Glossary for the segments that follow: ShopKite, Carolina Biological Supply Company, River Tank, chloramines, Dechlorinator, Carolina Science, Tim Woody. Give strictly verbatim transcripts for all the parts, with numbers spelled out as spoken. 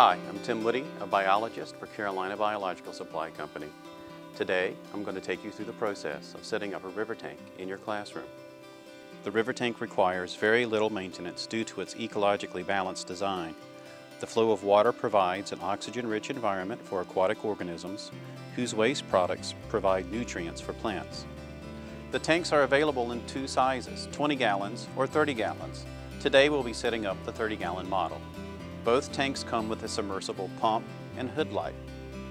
Hi, I'm Tim Woody, a biologist for Carolina Biological Supply Company. Today, I'm going to take you through the process of setting up a river tank in your classroom. The river tank requires very little maintenance due to its ecologically balanced design. The flow of water provides an oxygen-rich environment for aquatic organisms whose waste products provide nutrients for plants. The tanks are available in two sizes, twenty gallons or thirty gallons. Today, we'll be setting up the thirty gallon model. Both tanks come with a submersible pump and hood light.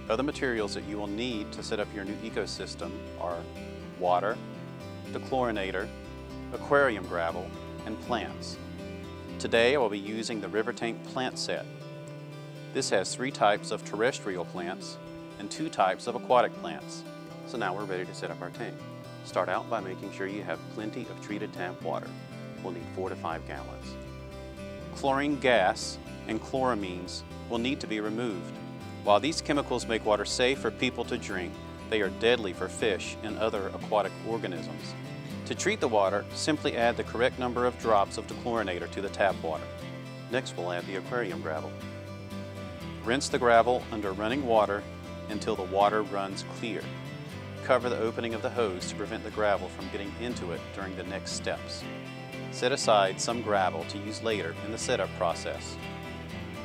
Other materials that you will need to set up your new ecosystem are water, dechlorinator, aquarium gravel, and plants. Today I will be using the river tank plant set. This has three types of terrestrial plants and two types of aquatic plants. So now we're ready to set up our tank. Start out by making sure you have plenty of treated tap water. We'll need four to five gallons. Chlorine gas and chloramines will need to be removed. While these chemicals make water safe for people to drink, they are deadly for fish and other aquatic organisms. To treat the water, simply add the correct number of drops of dechlorinator to the tap water. Next, we'll add the aquarium gravel. Rinse the gravel under running water until the water runs clear. Cover the opening of the hose to prevent the gravel from getting into it during the next steps. Set aside some gravel to use later in the setup process.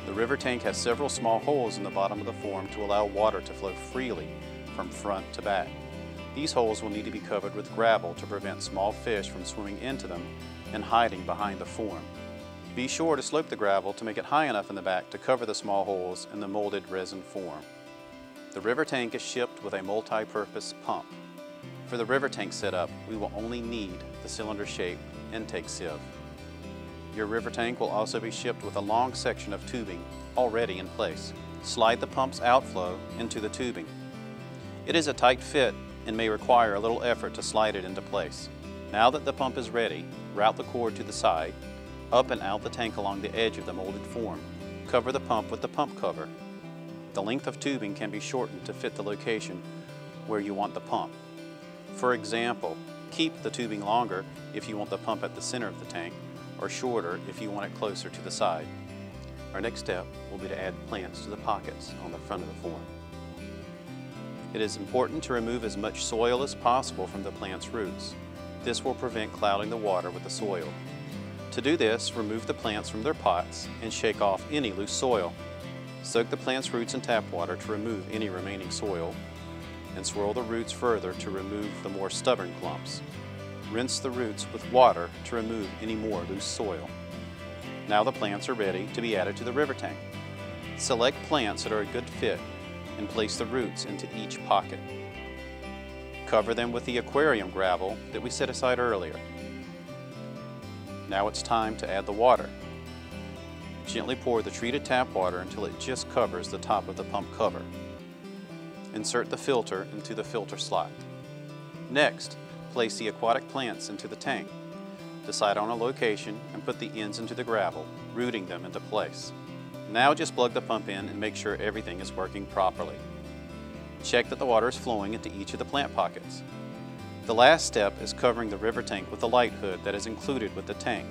The river tank has several small holes in the bottom of the form to allow water to flow freely from front to back. These holes will need to be covered with gravel to prevent small fish from swimming into them and hiding behind the form. Be sure to slope the gravel to make it high enough in the back to cover the small holes in the molded resin form. The river tank is shipped with a multi-purpose pump. For the river tank setup, we will only need the cylinder-shaped intake sieve. Your river tank will also be shipped with a long section of tubing already in place. Slide the pump's outflow into the tubing. It is a tight fit and may require a little effort to slide it into place. Now that the pump is ready, route the cord to the side, up and out the tank along the edge of the molded form. Cover the pump with the pump cover. The length of tubing can be shortened to fit the location where you want the pump. For example, keep the tubing longer if you want the pump at the center of the tank, or shorter if you want it closer to the side. Our next step will be to add plants to the pockets on the front of the form. It is important to remove as much soil as possible from the plant's roots. This will prevent clouding the water with the soil. To do this, remove the plants from their pots and shake off any loose soil. Soak the plant's roots in tap water to remove any remaining soil, and swirl the roots further to remove the more stubborn clumps. Rinse the roots with water to remove any more loose soil. Now the plants are ready to be added to the river tank. Select plants that are a good fit and place the roots into each pocket. Cover them with the aquarium gravel that we set aside earlier. Now it's time to add the water. Gently pour the treated tap water until it just covers the top of the pump cover. Insert the filter into the filter slot. Next, place the aquatic plants into the tank. Decide on a location and put the ends into the gravel, rooting them into place. Now just plug the pump in and make sure everything is working properly. Check that the water is flowing into each of the plant pockets. The last step is covering the river tank with the light hood that is included with the tank.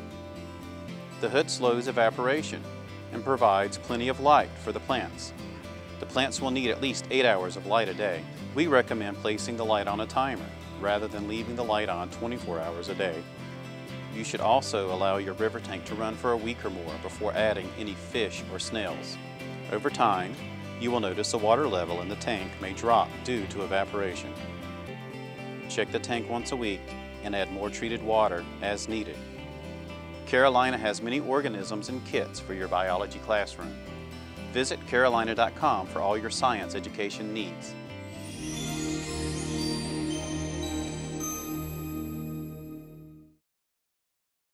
The hood slows evaporation and provides plenty of light for the plants. The plants will need at least eight hours of light a day. We recommend placing the light on a timer rather than leaving the light on twenty-four hours a day. You should also allow your river tank to run for a week or more before adding any fish or snails. Over time, you will notice the water level in the tank may drop due to evaporation. Check the tank once a week and add more treated water as needed. Carolina has many organisms and kits for your biology classroom. Visit carolina dot com for all your science education needs.